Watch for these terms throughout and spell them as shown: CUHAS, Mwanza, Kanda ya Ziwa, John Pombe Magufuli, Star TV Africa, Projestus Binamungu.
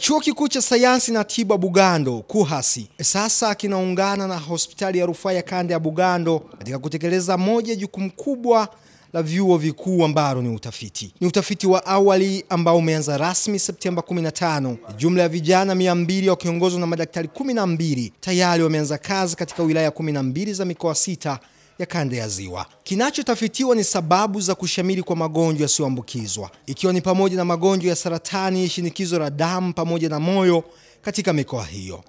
Chuo Kikuu cha Sayansi na Tiba Bugando CUHAS sasa kinaungana na hospitali ya rufaa ya Kanda ya Bugando katika kutekeleza moja jukumu kubwa la vyuo vikuu ambalo ni utafiti. Ni utafiti wa awali ambao umeanza rasmi Septemba 15. Jumla ya vijana 200 wakiongozwa na madaktari 12 tayari wameanza kazi katika wilaya 12 za mikoa 6 ya Kanda ya Ziwa. Kinachotafitiwa ni sababu za kushamiri kwa magonjwa yasiyoambukizwa, ikiwa ni pamoja na magonjwa ya saratani, shinikizo la damu pamoja na moyo katika mikoa hiyo.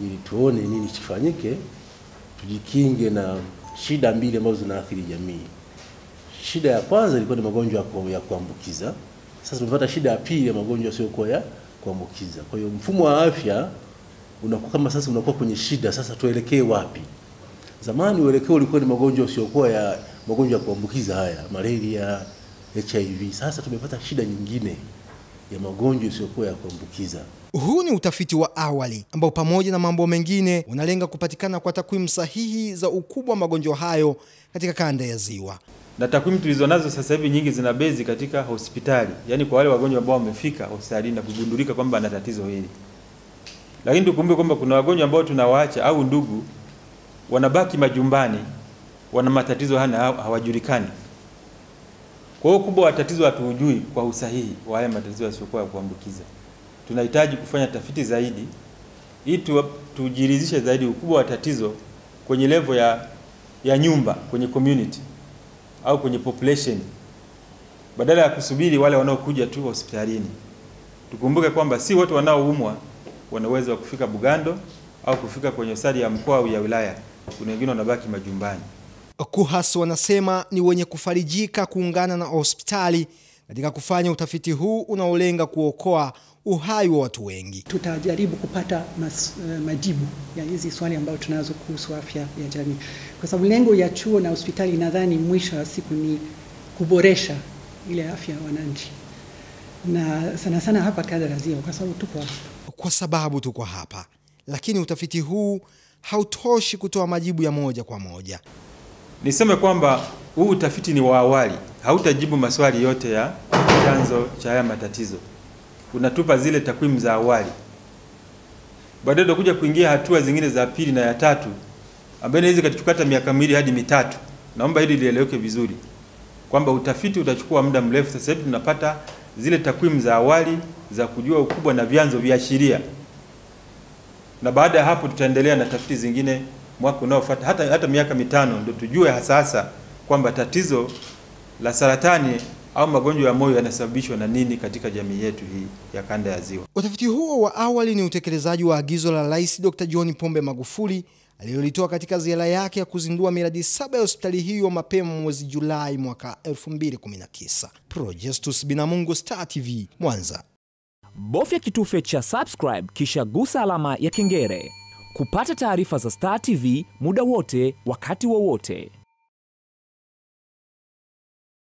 Ili tuone nini kifanyike tujikinge na shida mbili ambazo zinaathiri jamii. Shida ya kwanza ilikuwa ni magonjwa ya kuambukiza. Sasa tunapata shida ya pili ya magonjwa yasiyokuwa ya kuambukiza. Kwa hiyo mfumo wa afya unakuwa kama sasa unakuwa kwenye shida, sasa tuelekee wapi? Zamani uelekeo ulikuwa ni magonjwa yasiyokuwa ya kuambukiza haya, malaria, HIV. Sasa tumepata shida nyingine ya magonjwa yasiyokuwa ya kuambukiza. Huu ni utafiti wa awali ambao pamoja na mambo mengine unalenga kupatikana kwa takwimu sahihi za ukubwa wa magonjwa hayo katika Kanda ya Ziwa. Na takwimu tulizonazo sasa hivi nyingi zina base katika hospitali, yani kwa wale wagonjwa ambao wamefika hospitalini na kugundulika kwamba ana tatizo hili. Lakini tukumbuke kwamba kuna wagonjwa ambao tunawaacha au ndugu wanabaki majumbani, wana matatizo hawajulikani. Kwa hiyo kubwa wa tatizo hatuujui kwa usahihi wa haya matatizo yasiyokuwa ya kuambukiza. Tunahitaji kufanya tafiti zaidi ili tujiridhishe zaidi ukubwa wa tatizo kwenye level ya nyumba, kwenye community au kwenye population, badala ya kusubiri wale wanaokuja tu hospitalini. Tukumbuke kwamba si wote wanaoumwa wanaweza wa kufika Bugando au kufika kwenye hospitali ya mkoa au ya wilaya. Kuna wengine wanabaki majumbani. CUHAS wanasema ni wenye kufarijika kuungana na hospitali katika kufanya utafiti huu unaolenga kuokoa uhai wa watu wengi. Tutajaribu kupata majibu ya hizi swali ambayo tunazo kuhusu afya ya jamii, kwa sababu lengo ya chuo na hospitali nadhani mwisho wa siku ni kuboresha ile afya ya wananchi, na sana sana hapa Kanda ya Ziwa, kwa sababu tuko hapa. Lakini utafiti huu hautoshi kutoa majibu ya moja kwa moja. Niseme kwamba huu utafiti ni wa awali, hautajibu maswali yote ya chanzo cha haya matatizo. Unatupa zile takwimu za awali. Baadaye tutakuja kuingia hatua zingine za pili na ya tatu, ambapo hizi katatukata miaka 2 hadi 3. Naomba hili lieleweke vizuri kwamba utafiti utachukua muda mrefu. Sasa hivi tunapata zile takwimu za awali za kujua ukubwa na vyanzo vya sheria. Na baada ya hapo tutaendelea na tafiti zingine mwaka unaofuata, hata miaka 5 ndio tujue hasa kwamba tatizo la saratani au magonjwa ya moyo yanasababishwa na nini katika jamii yetu hii ya Kanda ya Ziwa. Utafiti huo wa awali ni utekelezaji wa agizo la Rais Dr. John Pombe Magufuli aliyolitoa katika ziara yake ya kuzindua miradi 7 ya hospitali hiyo mapema mwezi Julai mwaka 2019. Projestus Binamungu, Star TV, Mwanza. Bofya kitufe cha subscribe kisha gusa alama ya kengele kupata taarifa za Star TV muda wote, wakati wowote.